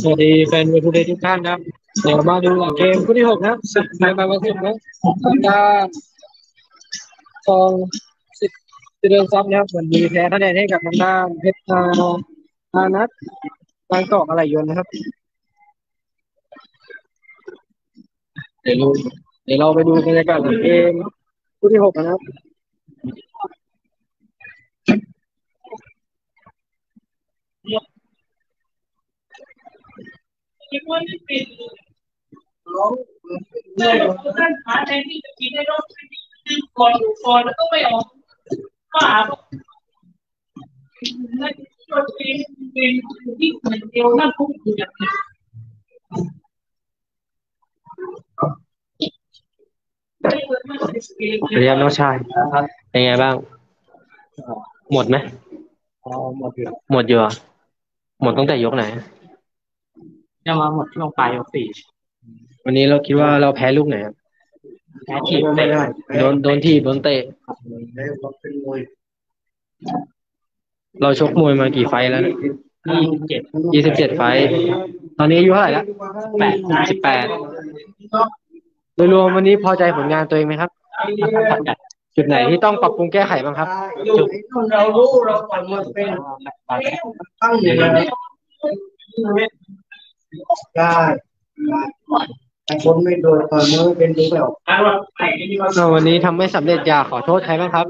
สวัสดีแฟนเวทูเดย์ทุกท่านครับเดี๋ยวมาดูเกมคู่ที่6นะศึกในวันศุกร์นะการทอง10เดือนซับนะครับวันนี้แพ้คะแนนให้กับทางด้านเพชรอานัทบางกอกอะไรยนนะครับเดี๋ยวเราไปดูบรรยากาศเกมคู่ที่6นะครับเกมวันนี้เป็นร้องได้ร้องได้ขาแทนที่จะกินได้ร้องไม่ดีก่อนอยู่ก่อนแล้วก็ไม่ออกก็อาบนั่นก็เป็นที่เหมือนเดียวนั่นคุ้มอยู่อย่างนี้เรียบน้องชายเป็นไงบ้างหมดไหมหมดเยอะหมดตั้งแต่ยกไหนจะมาหมดลงปลายยกสี่วันนี้เราคิดว่าเราแพ้ลูกไหนครับแพ้ทีไม่ได้โดนทีโดนเตะเราชกมวยมากี่ไฟแล้ว27ไฟตอนนี้อายุเท่าไหร่แล้ว18โดยรวมวันนี้พอใจผลงานตัวเองไหมครับจุดไหนที่ต้องปรับปรุงแก้ไขบ้างครับจุดเรารู้เราปล่อยมันเป็นตั้งอยู่ได้แต่คนไม่โดนตอนนี้เป็นดูแบบวันนี้ทำไม่สำเร็จอยากขอโทษใครบ้างครับ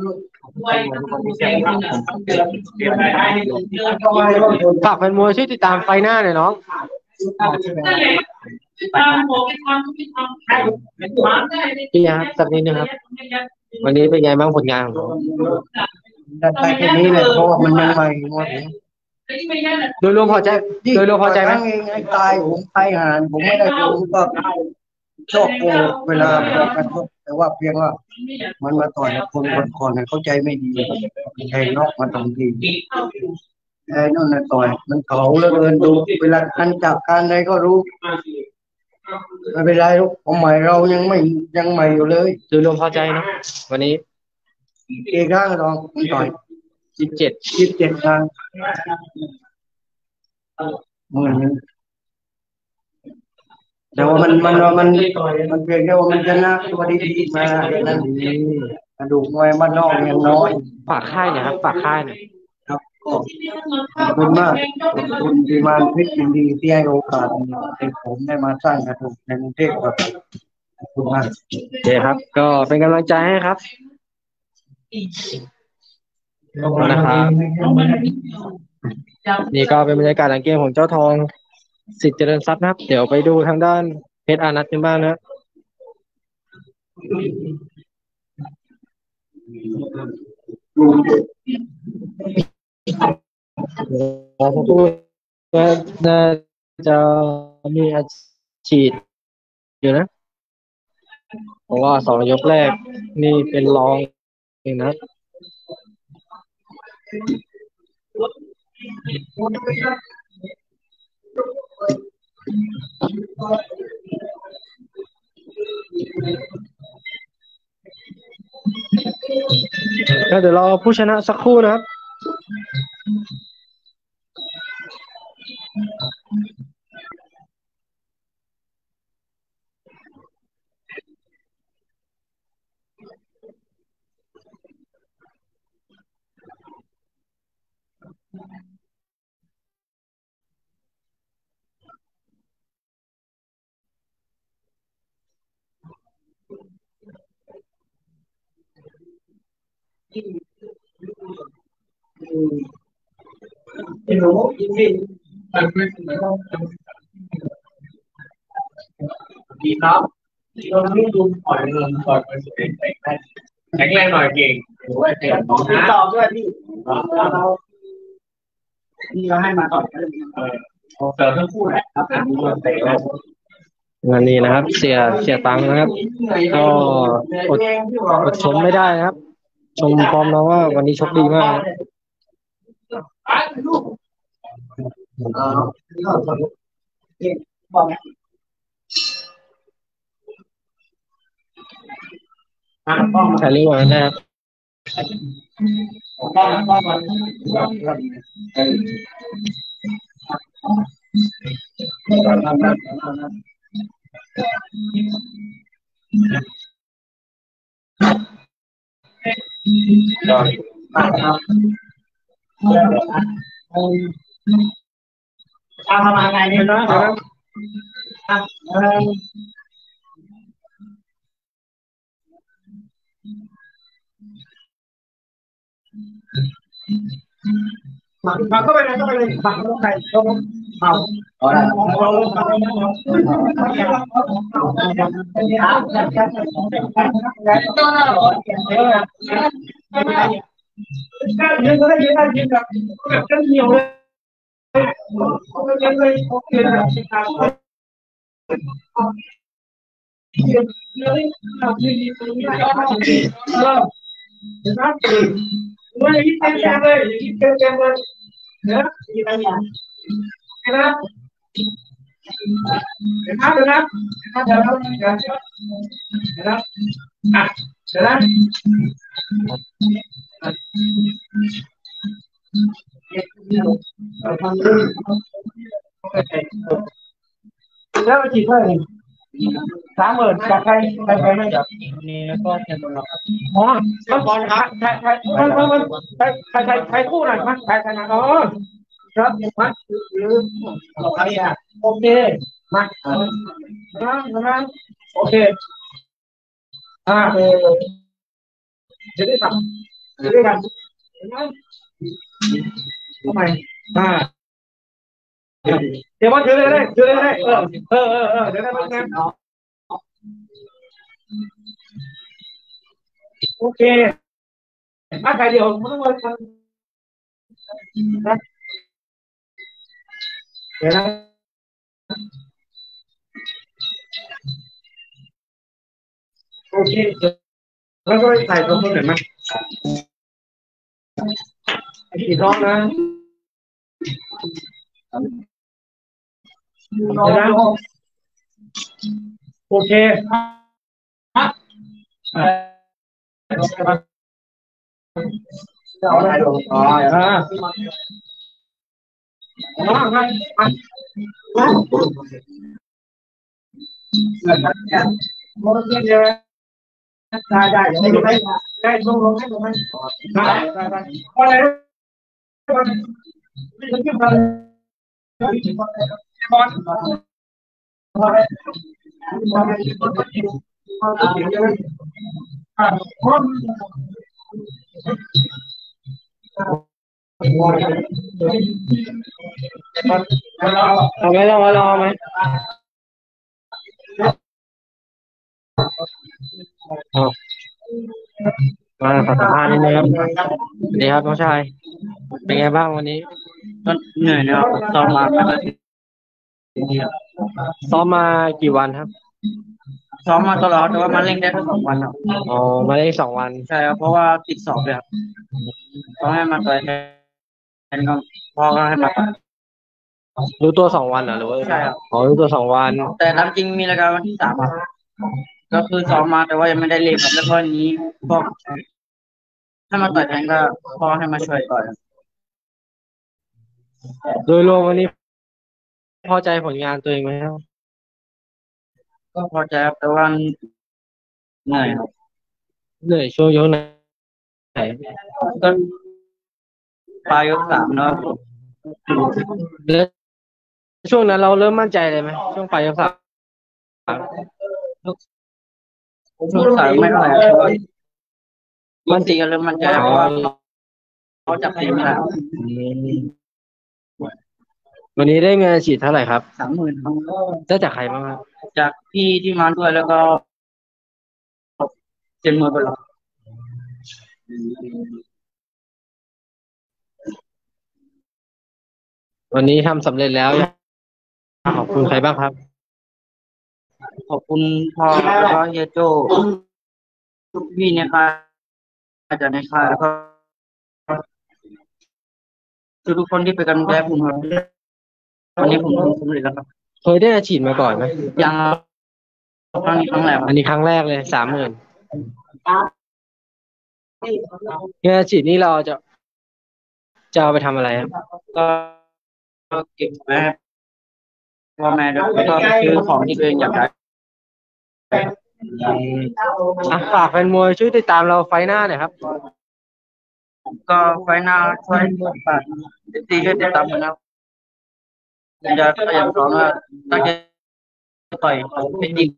ฝากแฟนมวยช่วยติดตามไฟหน้าหน่อยน้องพี่ครับสักนิดนึงครับวันนี้เป็นไงบ้างผลงานของเราได้แค่นี้เลยเพราะว่ามันยังใหม่โดยรวมพอใจไหมตายผมไปหานผมไม่ได้ดูก็ชอบโกงเวลาการชกแต่ว่าเพียงว่ามันมาต่อยคนเข้าใจไม่ดีใครนอกมาตรงทีไอ้นั่นนะต่อยมันเข่าแล้วเดินดูเวลาการจับการอะไรก็รู้ไม่เป็นไรลูกของใหม่เรายังใหม่อยู่เลยโดยรวมพอใจนะวันนี้เอกข้างรองต่อย17ครั้งแต่ว่ามันเพียงแค่ว่ามันชนะตัวดีๆมานั่นกระดูกมวยมันนอกยังน้อยฝากค่ายนะครับฝากค่ายหน่อยครับขอบคุณมากขอบคุณที่มาพิจิตรดีที่ให้โอกาสให้ผมได้มาสร้างกระดูกในกรุงเทพครับขอบคุณมากเดี๋ยวครับก็เป็นกำลังใจให้ครับนะครับนี่ก็เป็นบรรยากาศหลังเกมของเจ้าทองสิทธิ์เจริญทรัพย์นะครับเดี๋ยวไปดูทางด้านเพชรอานัทกันบ้างนะผมพูดว่าน่าจะมีอาชีพอยู่นะเพราะว่า2ยกแรกนี่เป็นรองเองนะเดี๋ยวรอผู้ชนะสักครู่นะครับดีครับเราไม่ดูปล่อยเงินปล่อยมันเป็นแข็งแรงหน่อยเก่งต่อด้วยพี่เราให้มาต่อเสริมทั้งคู่นะครับงานนี้นะครับเสียตังค์นะครับก็อดชมไม่ได้นะครับชมพร้อมนะว่าวันนี้โชคดีมากถ่ายรูปไว้นะครับ เข้าไปเลย เดี๋ยวนะ ครับมาโอเคมาเดี๋ยว โอเคแล้วก็ใส่ตรงนี้หน่อยมั้ยโอเค ได้ได้ลงให้ลงให้ได้ เอามาลองเอามั้ยครับสวัสดีครับน้องชายเป็นไงบ้างวันนี้ก็เหนื่อยนะครับซ้อมมาประมาณ รู้ตัว 2 วันเหรอหรือว่ารู้ตัว 2 วันแต่ตามจริงมีรายการวันที่ 3 อ่ะก็คือ 2 มาแต่ว่ายังไม่ได้เล่นครับแล้วก็นี้พอให้มาช่วยก่อนโดยรวมวันนี้พอใจผลงานตัวเองมั้ยครับก็พอใจครับแต่ว่าเหนื่อยครับเหนื่อยช่วงยกไหน ปลายยก 3 เนาะช่วงนั้นเราเริ่มมั่นใจเลยมั้ยช่วงปลายยก 3 วันนี้ได้เงินฉีดเท่าไหร่ครับ 30,000 ได้จากใครบ้างครับจากพี่ที่มาด้วยแล้วก็ 70,000 บาท วันนี้ทำสำเร็จแล้วขอบคุณใครบ้างครับขอบคุณพ่อแล้วก็เฮียโจ้พี่ในค่ายอาจารย์ในค่ายแล้วก็ทุกคนที่เป็นกำลังใจผมครับวันนี้ผมทำสำเร็จแล้วครับเคยได้ฉีดมาก่อนมั้ยยังครั้งนี้ครั้งแรกเลย 30,000 เนี่ยฉีดนี้เราจะ จะเอาไปทำอะไรครับก็เก็บไว้พ่อแม่แล้วก็ซื้อของที่ตัวเองอยากได้ฝากแฟนมวยช่วยติดตามเราไฟหน้าหน่อยครับก็ไฟหน้าช่วยฝากตีช่วยติดตามนะครับจะพยายามสอนว่าตั้งใจต่อยของจริง